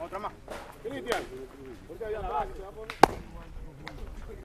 Otra más. ¿Qué? Porque allá atrás se va a poner.